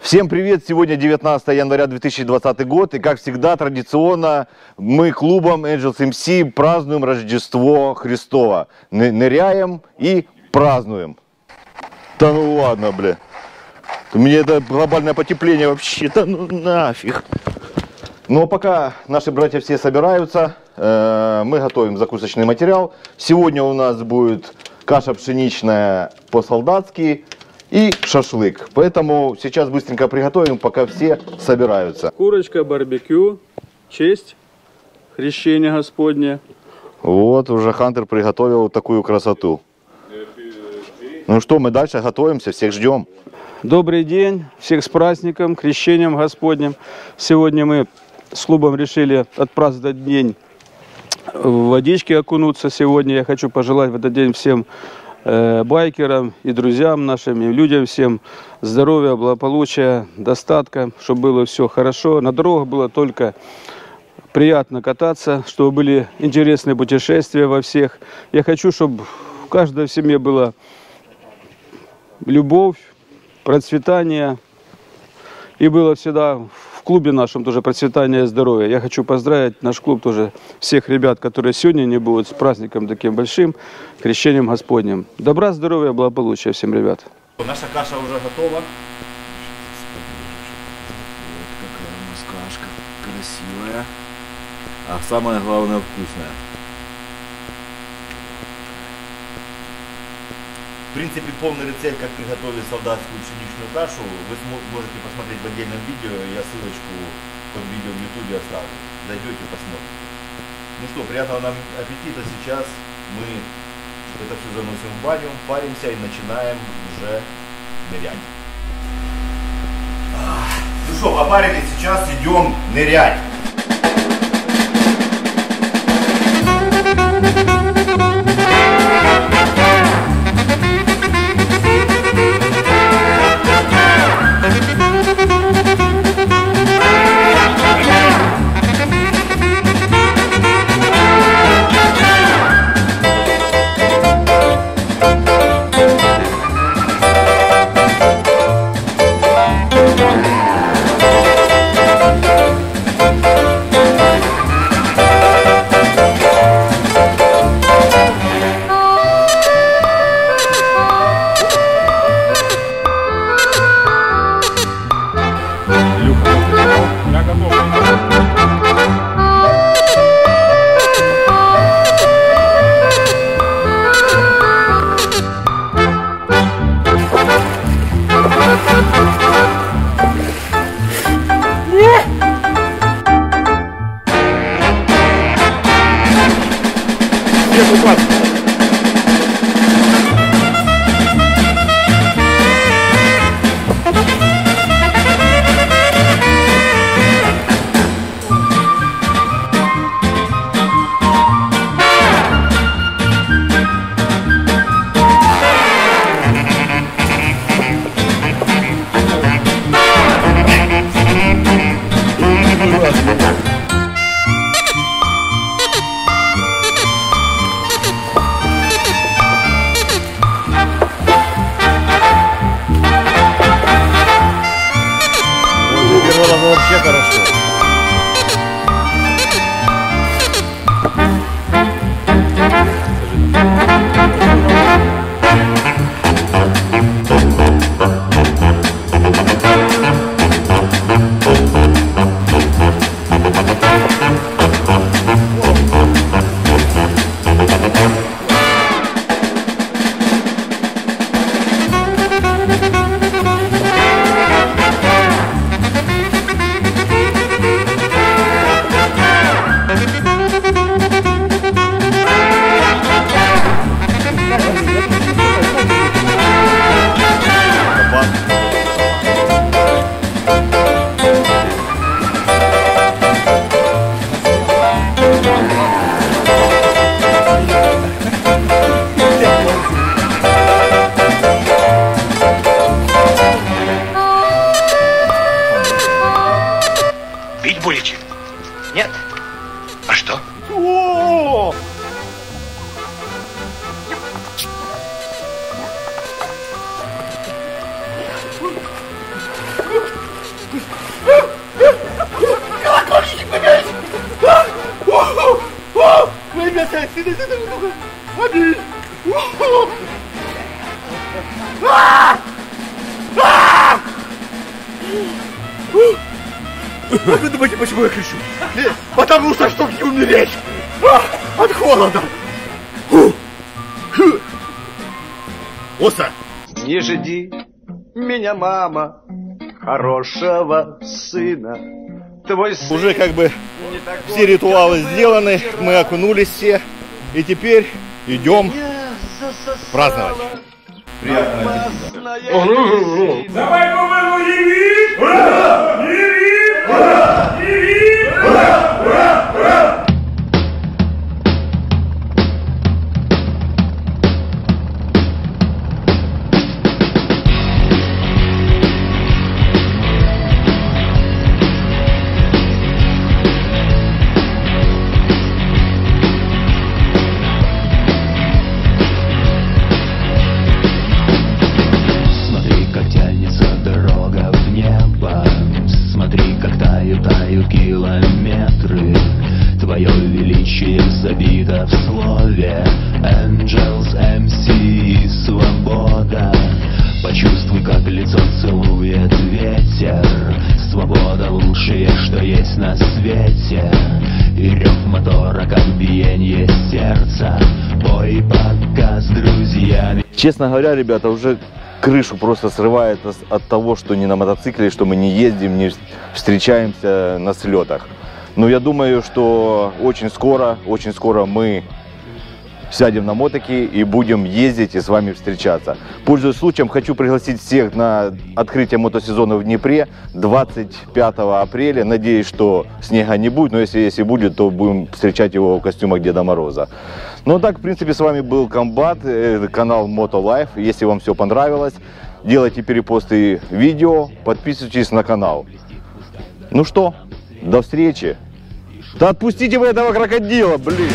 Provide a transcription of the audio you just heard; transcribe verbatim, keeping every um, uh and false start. Всем привет! Сегодня девятнадцатое января две тысячи двадцатый год, и как всегда традиционно мы клубом Angels эм си празднуем Рождество Христово. Ныряем и празднуем. Да ну ладно, бля. Мне это глобальное потепление вообще-то ну нафиг. Но пока наши братья все собираются, мы готовим закусочный материал. Сегодня у нас будет каша пшеничная по-солдатски и шашлык. Поэтому сейчас быстренько приготовим, пока все собираются. Курочка, барбекю, честь, хрещение Господне. Вот, уже Хантер приготовил такую красоту. Ну что, мы дальше готовимся, всех ждем. Добрый день, всех с праздником, крещением Господним. Сегодня мы с клубом решили отпраздновать день в водичке окунуться. Сегодня я хочу пожелать в этот день всем байкерам и друзьям нашим, и людям всем здоровья, благополучия, достатка, чтобы было все хорошо. На дорогах было только приятно кататься, чтобы были интересные путешествия во всех. Я хочу, чтобы в каждой семье была любовь, процветание, и было всегда в клубе нашем тоже процветание и здоровье. Я хочу поздравить наш клуб тоже, всех ребят, которые сегодня не будут, с праздником таким большим, крещением Господним. Добра, здоровья, благополучия всем, ребят. Наша каша уже готова. Вот какая у нас кашка красивая, а самое главное вкусная. В принципе, полный рецепт, как приготовить солдатскую пшеничную кашу, вы можете посмотреть в отдельном видео, я ссылочку под видео в ютубе оставлю. Зайдете, посмотрите. Ну что, приятного нам аппетита. Сейчас мы это все заносим в баню, паримся и начинаем уже нырять. Ну что, попарились, сейчас идем нырять. We'll be right back. Один! Вы думаете, почему я кричу? Потому что, чтобы не умереть от холода. Оса! Не жди меня, мама, хорошего сына. Твой сын уже как бы такой, все ритуалы сделаны, вчера. Мы окунулись все. И теперь идем праздновать. Приятного аппетита. Давай, по-моему, яви! Ура! Яви! Ура! Яви! Ура! Ура! Ура! Километры, твое величие забито в слове Angels эм си, свобода. Почувствуй, как лицо целует ветер. Свобода — лучшее, что есть на свете. И рев мотора, как биение сердца. Бой пока с друзьями. Честно говоря, ребята, уже крышу просто срывает от того, что не на мотоцикле, что мы не ездим, не встречаемся на слетах. Но я думаю, что очень скоро, очень скоро мы сядем на мотоки и будем ездить и с вами встречаться. Пользуясь случаем, хочу пригласить всех на открытие мотосезона в Днепре двадцать пятого апреля. Надеюсь, что снега не будет, но если, если будет, то будем встречать его в костюмах Деда Мороза. Ну а так, в принципе, с вами был Комбат, канал MotoLife. Если вам все понравилось, делайте перепосты видео, подписывайтесь на канал. Ну что, до встречи. Да отпустите вы этого крокодила, блин!